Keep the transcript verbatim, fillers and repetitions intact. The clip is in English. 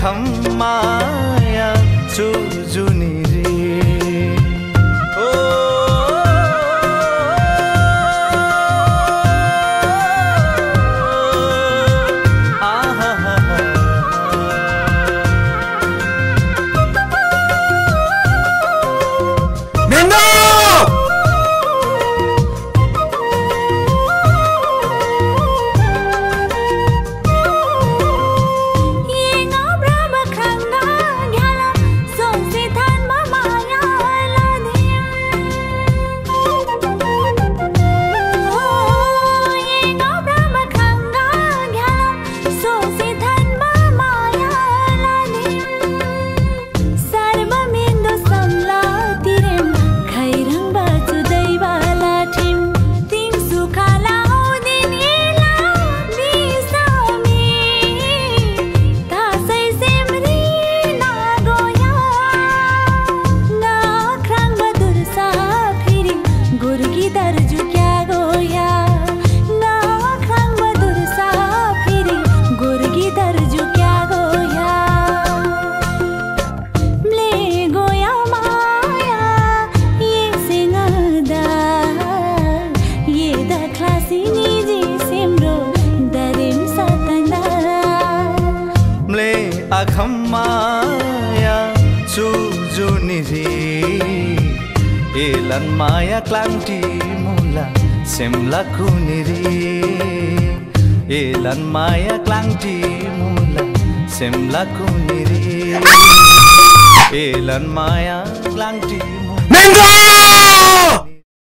khamaaya chujuniri o aha Mendo khamaaya chujuniri elan maya klanti mula semla kuniri elan maya klanti mula semla kuniri elan maya klanti mula